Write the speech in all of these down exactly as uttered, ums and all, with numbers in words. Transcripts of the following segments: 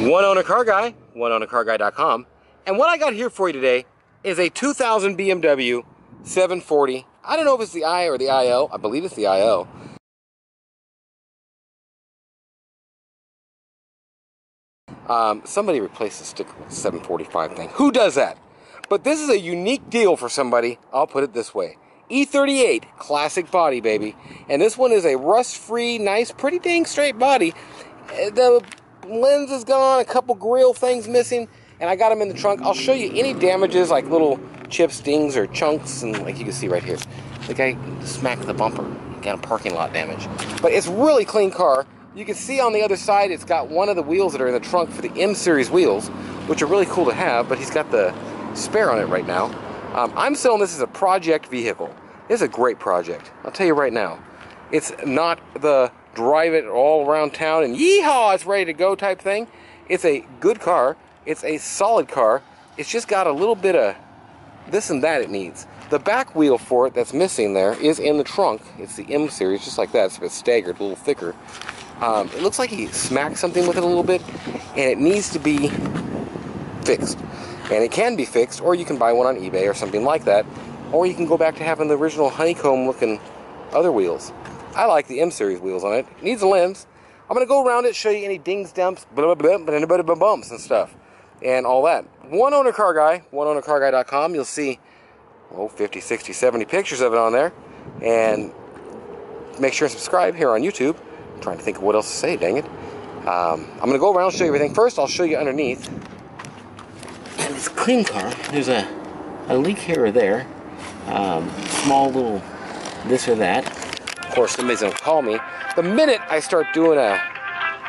One Owner Car Guy, one owner car guy dot com. And what I got here for you today is a two thousand B M W seven forty. I don't know if it's the I or the I O. I believe it's the I O. Um, somebody replaced the sticker with the seven forty-five thing. Who does that? But this is a unique deal for somebody. I'll put it this way. E thirty-eight, classic body, baby. And this one is a rust-free, nice, pretty dang straight body. The lens is gone, a couple grill things missing, and I got them in the trunk. I'll show you any damages, like little chips, dings, or chunks, and like you can see right here. The guy smacked the bumper, got a parking lot damage. But it's really clean car. You can see on the other side, it's got one of the wheels that are in the trunk for the M series wheels, which are really cool to have, but he's got the spare on it right now. Um, I'm selling this as a project vehicle. It's a great project. I'll tell you right now. It's not the drive it all around town and yeehaw, it's ready to go type thing. It's a good car. It's a solid car. It's just got a little bit of this and that it needs. The back wheel for it that's missing there is in the trunk. It's the M series, just like that. It's a bit staggered, a little thicker. Um, it looks like he smacked something with it a little bit, and it needs to be fixed. And it can be fixed, or you can buy one on eBay or something like that, or you can go back to having the original honeycomb looking other wheels. I like the M series wheels on it. It needs a lens. I'm gonna go around it, show you any dings, dumps, blah, blah, blah, blah, blah, bumps and stuff and all that. One Owner Car Guy, one owner car guy dot com. You'll see, oh, fifty, sixty, seventy pictures of it on there. And make sure and subscribe here on YouTube. I'm trying to think of what else to say, dang it. Um, I'm gonna go around and show you everything. First, I'll show you underneath. It's a clean car. There's a, a leak here or there. Um, small little this or that. Of course, somebody's gonna call me. The minute I start doing a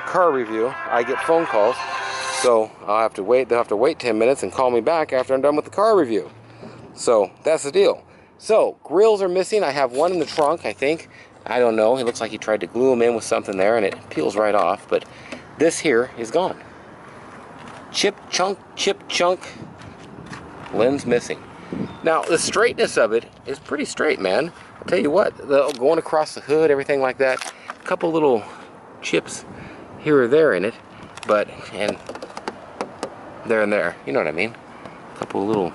car review, I get phone calls. So I'll have to wait. They'll have to wait ten minutes and call me back after I'm done with the car review. So that's the deal. So grills are missing. I have one in the trunk, I think. I don't know. It looks like he tried to glue them in with something there and it peels right off. But this here is gone. Chip, chunk, chip, chunk, lens missing. Now, the straightness of it is pretty straight, man. I'll tell you what, the, going across the hood, everything like that, a couple little chips here or there in it, but, and there and there, you know what I mean? A couple little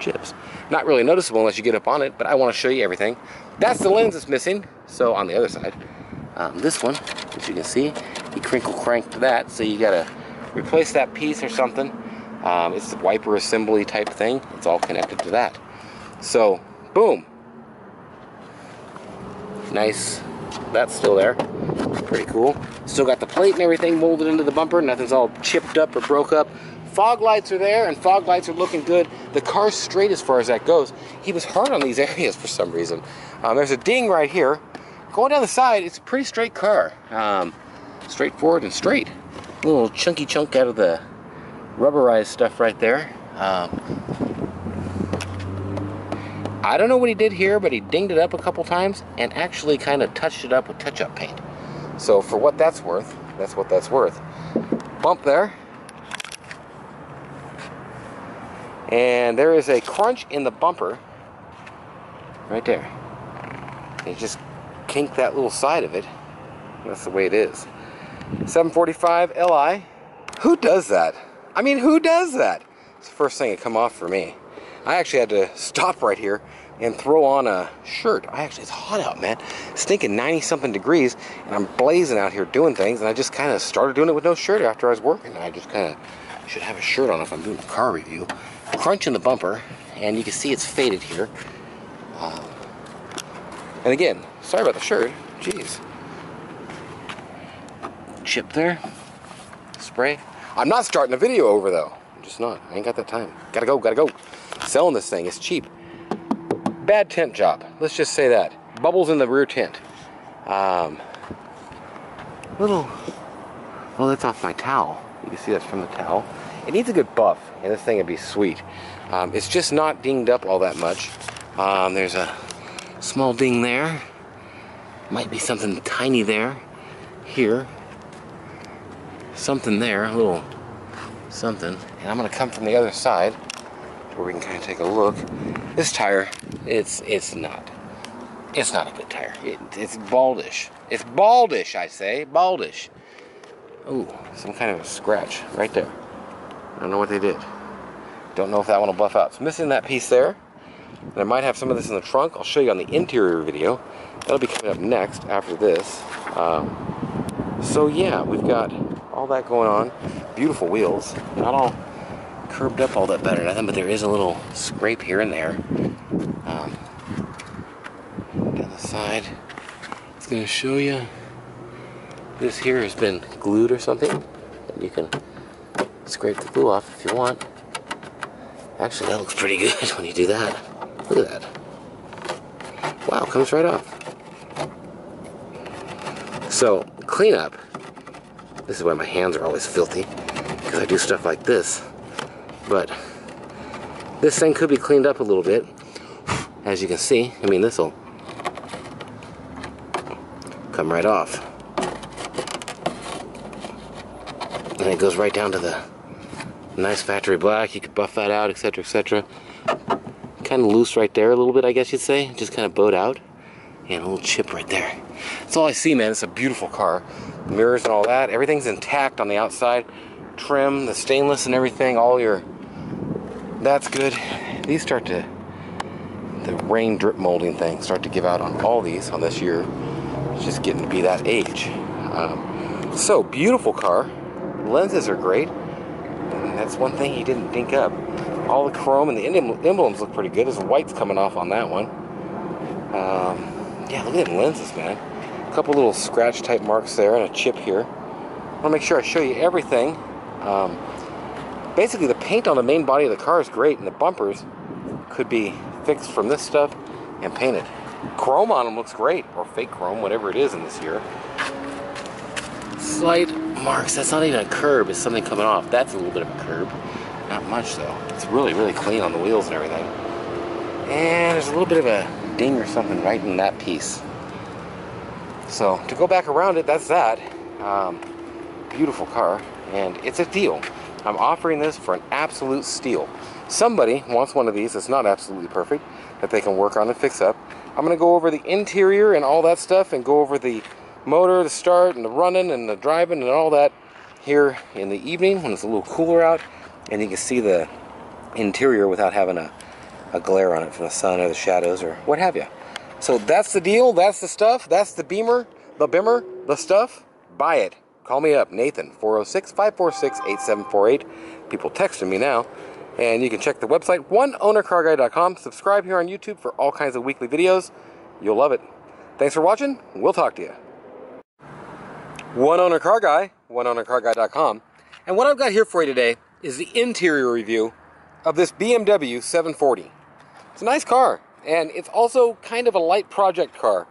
chips. Not really noticeable unless you get up on it, but I want to show you everything. That's the lens that's missing, so on the other side. Um, this one, as you can see, he crinkle cranked that, so you got to replace that piece or something. Um, it's the wiper assembly type thing. It's all connected to that. So, boom. Nice. That's still there. Pretty cool. Still got the plate and everything molded into the bumper. Nothing's all chipped up or broke up. Fog lights are there, and fog lights are looking good. The car's straight as far as that goes. He was hard on these areas for some reason. Um, there's a ding right here. Going down the side, it's a pretty straight car. Um, straightforward and straight. Little chunky chunk out of the rubberized stuff right there. Um, I don't know what he did here, but he dinged it up a couple times and actually kind of touched it up with touch-up paint. So for what that's worth, that's what that's worth. Bump there. And there is a crunch in the bumper right there. They just kinked that little side of it. That's the way it is. seven forty-five L I. Who does that? I mean, who does that? It's the first thing that come off for me. I actually had to stop right here and throw on a shirt. I actually, it's hot out, man. It's stinking ninety something degrees, and I'm blazing out here doing things, and I just kind of started doing it with no shirt after I was working. I just kind of should have a shirt on if I'm doing a car review. Crunch in the bumper, and you can see it's faded here. Um, and again, sorry about the shirt. Jeez. Chip there, spray. I'm not starting a video over though. I'm just not. I ain't got that time. Gotta go, gotta go. Selling this thing, it's cheap. Bad tent job, let's just say that. Bubbles in the rear tent. Um, little, well, that's off my towel. You can see that's from the towel. It needs a good buff, and this thing would be sweet. Um, it's just not dinged up all that much. Um, there's a small ding there. Might be something tiny there, here. Something there, a little something. And I'm gonna come from the other side where we can kind of take a look. This tire, it's it's not, it's not a good tire. It, it's baldish. It's baldish, I say, baldish. Ooh, some kind of a scratch right there. I don't know what they did. Don't know if that one will buff out. It's missing that piece there. And I might have some of this in the trunk. I'll show you on the interior video. That'll be coming up next after this. Um, so yeah, we've got all that going on. Beautiful wheels. Not all curved up all that bad or nothing, but there is a little scrape here and there. Um, down the side. It's going to show you. This here has been glued or something. And you can scrape the glue off if you want. Actually, that looks pretty good when you do that. Look at that. Wow, comes right off. So, cleanup. This is why my hands are always filthy, because I do stuff like this. But this thing could be cleaned up a little bit. As you can see, I mean, this'll come right off. And it goes right down to the nice factory black. You could buff that out, etc, etc. Kind of loose right there a little bit, I guess you'd say. Just kind of bowed out. And a little chip right there. That's all I see, man. It's a beautiful car. Mirrors and all that. Everything's intact on the outside. Trim, the stainless and everything. All your... That's good. These start to... The rain drip molding thing start to give out on all these on this year. It's just getting to be that age. Um, so, beautiful car. Lenses are great. And that's one thing he didn't dink up. All the chrome and the emblems look pretty good. There's white's coming off on that one. Um, yeah, look at them lenses, man. A couple little scratch type marks there and a chip here. I want to make sure I show you everything. Um, basically, the paint on the main body of the car is great, and the bumpers could be fixed from this stuff and painted. Chrome on them looks great, or fake chrome, whatever it is in this year. Slight marks. That's not even a curb. It's something coming off. That's a little bit of a curb. Not much, though. It's really, really clean on the wheels and everything. And there's a little bit of a ding or something right in that piece. So, to go back around it, that's that. Um, beautiful car. And it's a deal. I'm offering this for an absolute steal. Somebody wants one of these that's not absolutely perfect, that they can work on and fix up. I'm going to go over the interior and all that stuff and go over the motor, the start, and the running, and the driving, and all that here in the evening when it's a little cooler out, and you can see the interior without having a, a glare on it from the sun or the shadows or what have you. So that's the deal. That's the stuff. That's the Beamer, the Bimmer, the stuff. Buy it. Call me up, Nathan, four oh six, five four six, eight seven four eight. People texting me now. And you can check the website, one owner car guy dot com. Subscribe here on YouTube for all kinds of weekly videos. You'll love it. Thanks for watching. We'll talk to you. One Owner Car Guy, one owner car guy dot com. And what I've got here for you today is the interior review of this B M W seven forty. It's a nice car, and it's also kind of a light project car.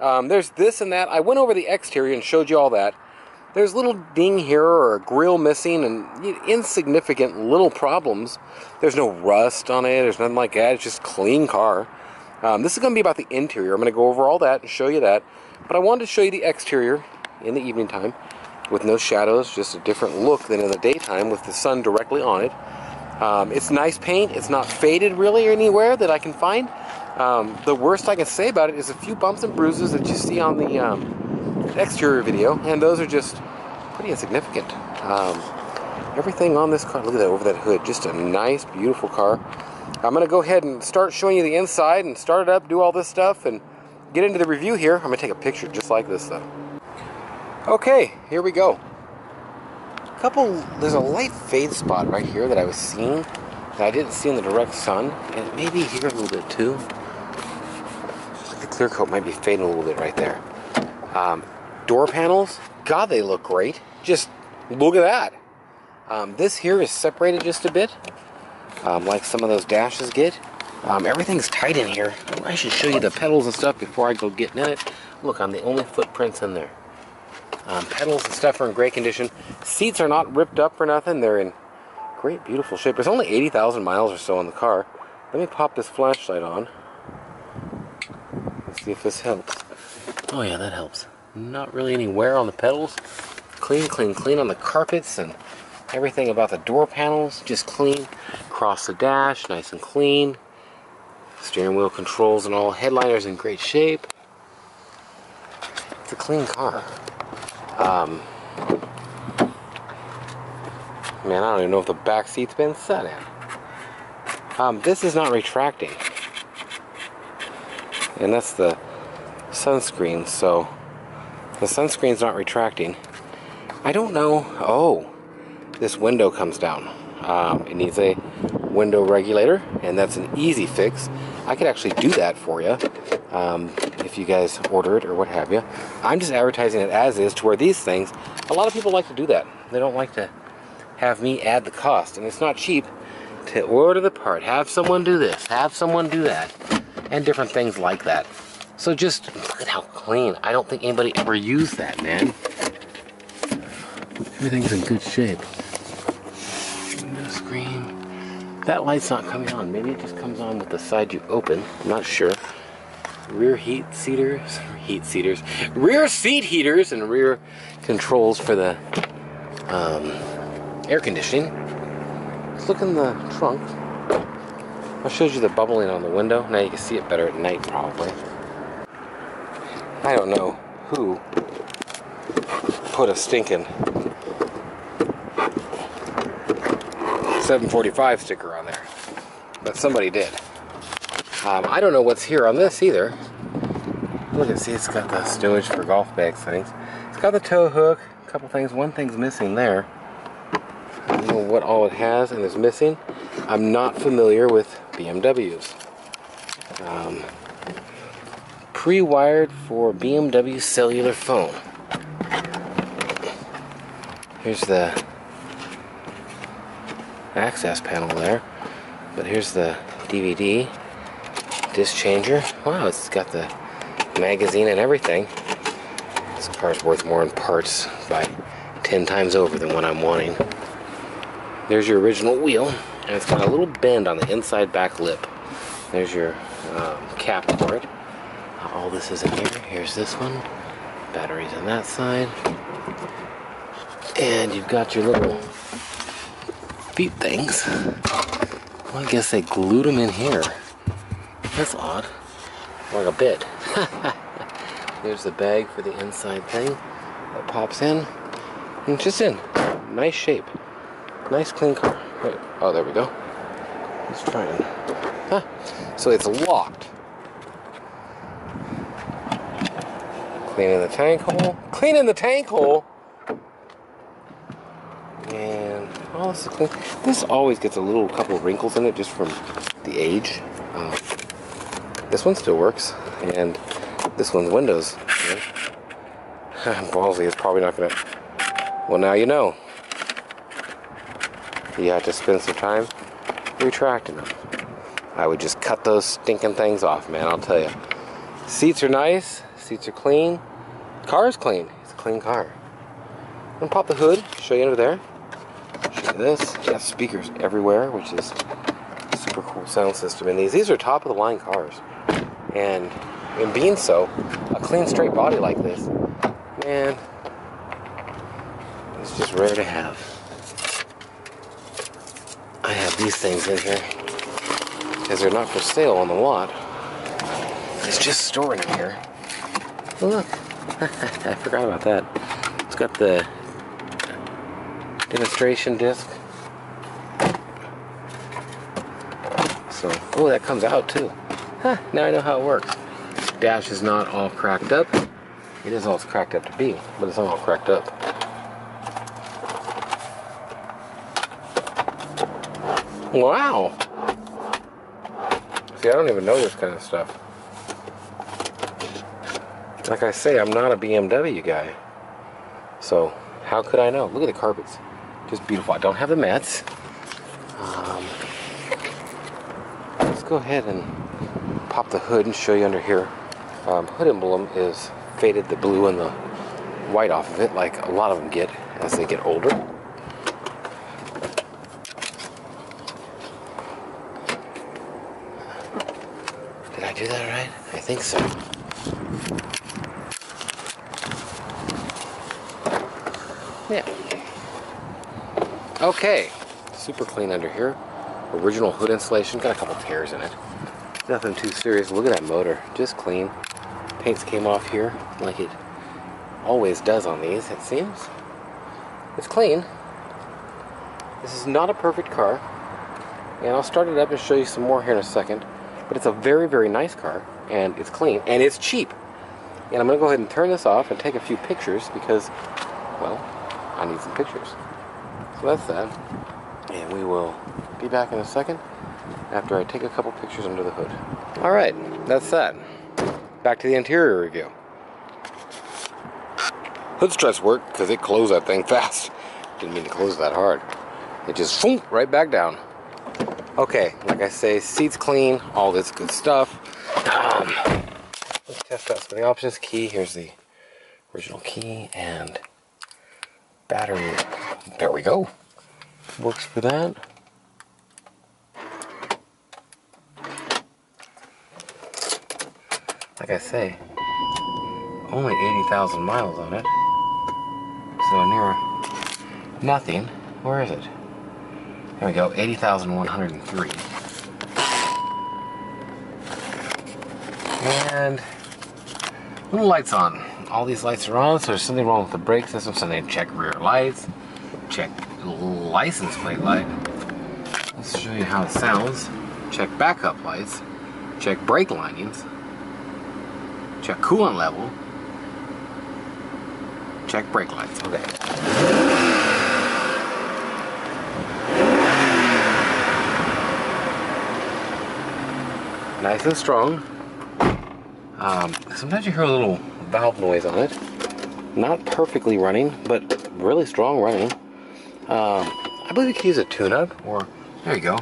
Um, there's this and that. I went over the exterior and showed you all that. There's a little ding here or a grill missing and insignificant little problems. There's no rust on it. There's nothing like that. It's just a clean car. Um, this is going to be about the interior. I'm going to go over all that and show you that. But I wanted to show you the exterior in the evening time with no shadows, just a different look than in the daytime with the sun directly on it. Um, it's nice paint. It's not faded really anywhere that I can find. Um, the worst I can say about it is a few bumps and bruises that you see on the um, exterior video, and those are just pretty insignificant. Um, everything on this car, look at that over that hood, just a nice beautiful car. I'm going to go ahead and start showing you the inside and start it up, do all this stuff, and get into the review here. I'm going to take a picture just like this though. Okay, here we go. A couple, there's a light fade spot right here that I was seeing that I didn't see in the direct sun, and maybe here a little bit too. The clear coat might be fading a little bit right there. Um, door panels, God, they look great. Just look at that. Um, this here is separated just a bit, um, like some of those dashes get. Um, everything's tight in here. I should show you the pedals and stuff before I go getting in it. Look, I'm the only footprints in there. Um, pedals and stuff are in great condition. Seats are not ripped up or nothing. They're in great, beautiful shape. There's only eighty thousand miles or so on the car. Let me pop this flashlight on. Let's see if this helps. Oh yeah, that helps. Not really any wear on the pedals. Clean, clean, clean on the carpets and everything about the door panels. Just clean. Across the dash, nice and clean. Steering wheel controls and all. Headliner's in great shape. It's a clean car. Um, Man, I don't even know if the back seat's been set in. Um, this is not retracting. And that's the sunscreen, so the sunscreen's not retracting. I don't know. Oh, this window comes down. Um, it needs a window regulator, and that's an easy fix. I could actually do that for you um, if you guys order it or what have you. I'm just advertising it as is to where these things, a lot of people like to do that. They don't like to have me add the cost, and it's not cheap to order the part, have someone do this, have someone do that, and different things like that. So just look at how clean. I don't think anybody ever used that, man. Everything's in good shape. Window screen. That light's not coming on. Maybe it just comes on with the side you open. I'm not sure. Rear heat seaters, heat seaters, rear seat heaters, and rear controls for the um, air conditioning. Let's look in the trunk. I showed you the bubbling on the window. Now you can see it better at night, probably. I don't know who put a stinking seven forty-five sticker on there, but somebody did. Um, I don't know what's here on this either. Look and see, it's got the stowage for golf bags things. It's got the tow hook, a couple things. One thing's missing there. I don't know what all it has and is missing. I'm not familiar with B M Ws. Um, Pre-wired for B M W cellular phone. Here's the access panel there, but here's the D V D disc changer. Wow, it's got the magazine and everything. This car's worth more in parts by ten times over than what I'm wanting. There's your original wheel, and it's got a little bend on the inside back lip. There's your um, cap for it. All this is in here. Here's this one. Batteries on that side. And you've got your little feet things. Well, I guess they glued them in here. That's odd. Like a bit. There's the bag for the inside thing that pops in. And it's just in. Nice shape. Nice clean car. Wait. Oh, there we go. Let's try it. Huh. So it's locked. Cleaning the tank hole. Cleaning the tank hole. And all this is clean. This always gets a little couple of wrinkles in it just from the age. Um, this one still works, and this one's windows. Yeah. Ballsy is probably not gonna. Well, now you know. You have to spend some time retracting them. I would just cut those stinking things off, man. I'll tell you. Seats are nice. Seats are clean. Car is clean. It's a clean car. I'm gonna pop the hood, show you under there. Show you this. You have speakers everywhere, which is a super cool sound system in these. These are top of the line cars. And, and being so, a clean straight body like this, man, it's just rare to have. I have these things in here because they're not for sale on the lot. It's just stored in here. Look, I forgot about that. It's got the demonstration disc. So, oh, that comes out too. Huh, now I know how it works. Dash is not all cracked up. It is all it's cracked up to be, but it's not all cracked up. Wow. See, I don't even know this kind of stuff. Like I say, I'm not a B M W guy, so how could I know? Look at the carpets, just beautiful. I don't have the mats. Um, let's go ahead and pop the hood and show you under here. Um, hood emblem is faded, the blue and the white off of it, like a lot of them get as they get older. Did I do that right? I think so. Yeah. Okay. Super clean under here. Original hood insulation. Got a couple tears in it. Nothing too serious. Look at that motor. Just clean. Paints came off here like it always does on these, it seems. It's clean. This is not a perfect car, and I'll start it up and show you some more here in a second, but it's a very, very nice car, and it's clean, and it's cheap. And I'm going to go ahead and turn this off and take a few pictures because, well, I need some pictures. So that's that, and we will be back in a second after I take a couple pictures under the hood. All right, that's that. Back to the interior review. Hood struts work because it closed that thing fast. Didn't mean to close that hard. It just boom, right back down. Okay, like I say, seats clean, all this good stuff. Um, let's test out some of the options. Key, here's the original key, and battery. There we go. Works for that. Like I say, only eighty thousand miles on it, so near nothing. Where is it? There we go, eighty thousand one hundred three. And little lights on. All these lights are on, so there's something wrong with the brake system, so they check rear lights, check license plate light. Let's show you how it sounds. Check backup lights, check brake linings, check coolant level, check brake lights. Okay. Nice and strong. Um, sometimes you hear a little valve noise on it. Not perfectly running, but really strong running. Um, I believe you could use a tune-up, or there you go,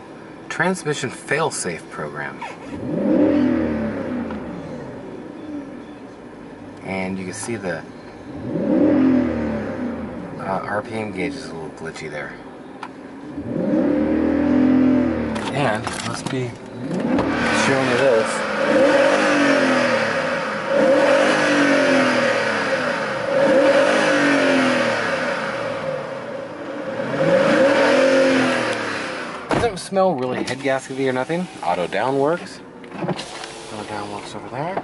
transmission fail-safe program. And you can see the uh, R P M gauge is a little glitchy there. And let's be showing you this. Doesn't smell really head gaskety or nothing. Auto down works. Auto down works over there.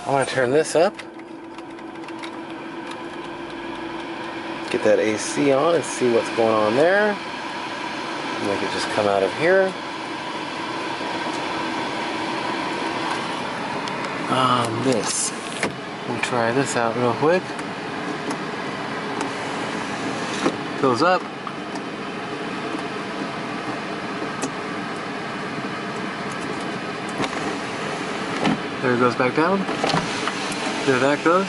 I'm going to turn this up, get that A C on and see what's going on there. Make it just come out of here. Um, this. We'll try this out real quick. Goes up. There it goes back down. There that goes.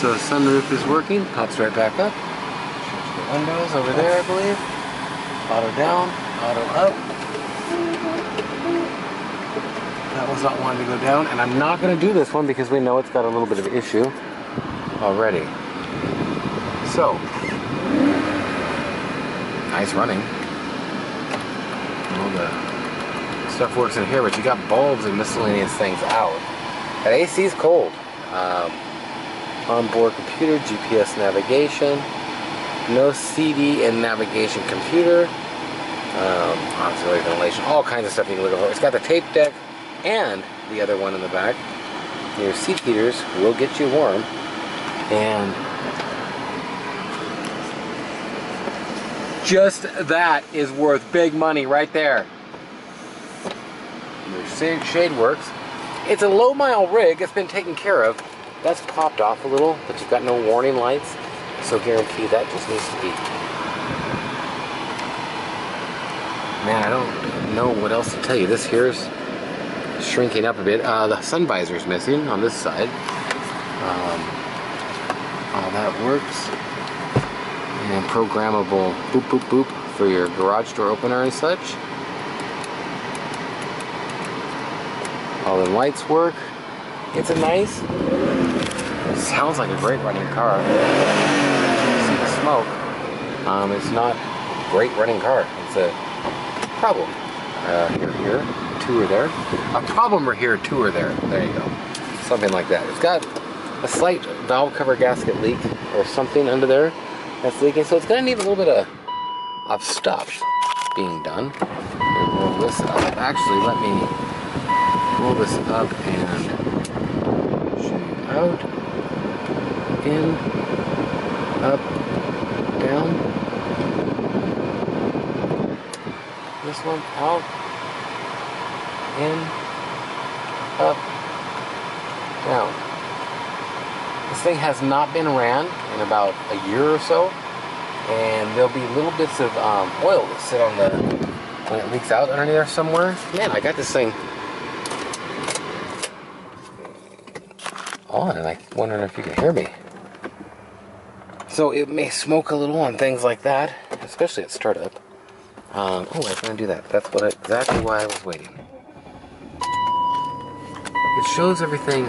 So the sunroof is working. Pops right back up. The windows over there, I believe. Auto down. Auto up. That was not wanting to go down. And I'm not going to do this one because we know it's got a little bit of an issue already. So, nice running. A little bit. Stuff works in here, but you got bulbs and miscellaneous things out. That A C is cold. Um, onboard computer, G P S navigation, no C D and navigation computer, um, auxiliary ventilation, all kinds of stuff you can look over. It's got the tape deck and the other one in the back. Your seat heaters will get you warm. And just that is worth big money right there. Shade works. It's a low mile rig. It's been taken care of. That's popped off a little, but you've got no warning lights, so guarantee that just needs to be. Man, I don't know what else to tell you. This here's shrinking up a bit. Uh, the sun visor is missing on this side. Um, all that works. And programmable boop boop boop for your garage door opener and such. All the lights work. It's a nice, it sounds like a great running car. You see the smoke. Um, it's not a great running car. It's a problem. Uh, here, here, two or there. A problem or here, two or there. There you go. Something like that. It's got a slight valve cover gasket leak or something under there that's leaking. So it's going to need a little bit of, of stuff being done. Roll this up. Actually, let me roll this up and shoot out, in, up, down, this one out, in, up, down. This thing has not been ran in about a year or so, and there'll be little bits of um, oil that sit on the, when it leaks out underneath there somewhere. Man, I got this thing on, and I'm wondering if you can hear me. So it may smoke a little on things like that, especially at startup. Um, oh, I can't do that. That's what I, exactly why I was waiting. It shows everything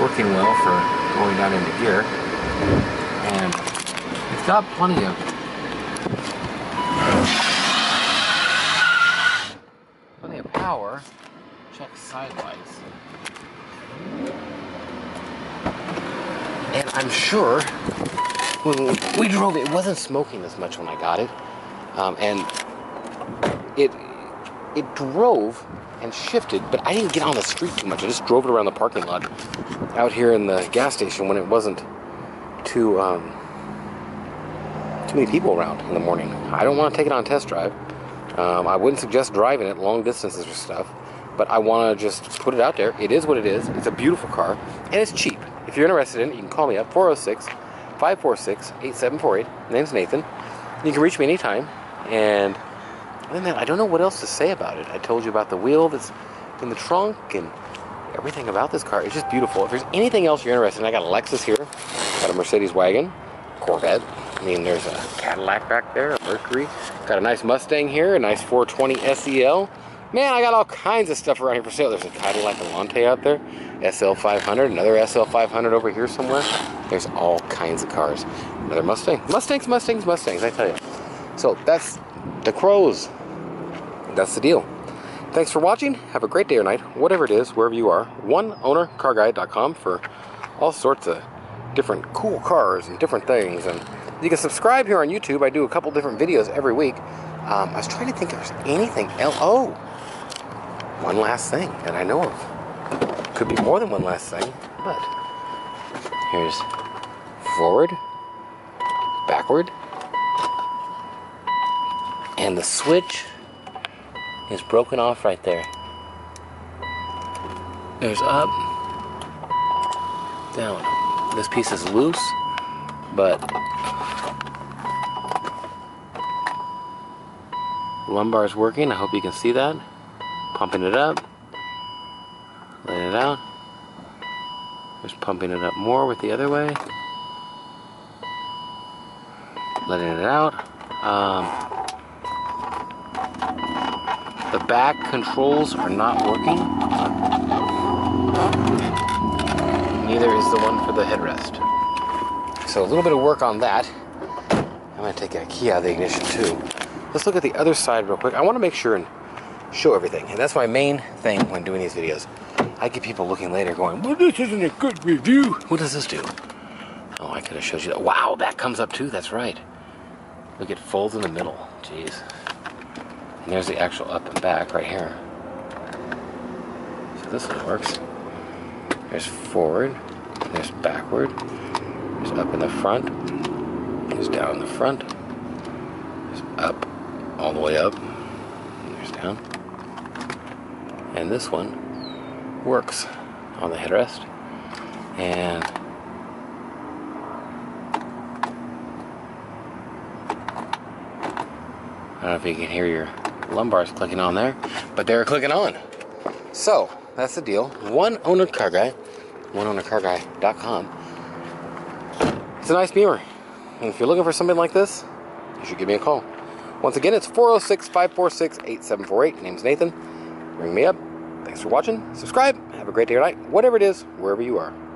working well for going down into gear, and it's got plenty of plenty of power. Check sidelights, and I'm sure. When we drove it, it wasn't smoking as much when I got it, um, and it it drove and shifted, but I didn't get on the street too much. I just drove it around the parking lot out here in the gas station when it wasn't too um, too many people around in the morning. I don't want to take it on test drive. Um, I wouldn't suggest driving it long distances or stuff, but I want to just put it out there. It is what it is. It's a beautiful car, and it's cheap. If you're interested in it, you can call me up, four oh six, five four six, eight seven four eight. My name's Nathan. You can reach me anytime. And other than that, I don't know what else to say about it. I told you about the wheel that's in the trunk and everything about this car. It's just beautiful. If there's anything else you're interested in, I got a Lexus here, got a Mercedes wagon, Corvette. I mean, there's a Cadillac back there, a Mercury. Got a nice Mustang here, a nice four twenty S E L. Man, I got all kinds of stuff around here for sale. There's a Cadillac Elante out there, S L five hundred, another S L five hundred over here somewhere. There's all kinds of cars. Another Mustang. Mustangs, Mustangs, Mustangs, I tell you. So that's the Crows. That's the deal. Thanks for watching. Have a great day or night, whatever it is, wherever you are. one owner car guy dot com for all sorts of different cool cars and different things. And you can subscribe here on YouTube. I do a couple different videos every week. Um, I was trying to think if there's anything else. Oh, one last thing that I know of. Could be more than one last thing, but here's... forward, backward, and the switch is broken off right there. There's up, down. This piece is loose, but lumbar is working. I hope you can see that. Pumping it up, letting it out. Just pumping it up more with the other way. Letting it out. Um, the back controls are not working. Neither is the one for the headrest. So a little bit of work on that. I'm going to take a key out of the ignition too. Let's look at the other side real quick. I want to make sure and show everything. And that's my main thing when doing these videos. I get people looking later going, well, this isn't a good review. What does this do? Oh, I could have showed you that. Wow, that comes up too. That's right. Look, it folds in the middle. Jeez. And there's the actual up and back right here. So this one works. There's forward. There's backward. There's up in the front. There's down in the front. There's up, all the way up. There's down. And this one works on the headrest. And I don't know if you can hear your lumbars clicking on there, but they're clicking on. So that's the deal. One Owner Car Guy, one owner car guy dot com. It's a nice Beamer, and if you're looking for something like this, you should give me a call. Once again, it's four oh six, five four six, eight seven four eight. My name's Nathan. Ring me up. Thanks for watching. Subscribe. Have a great day or night, whatever it is, wherever you are.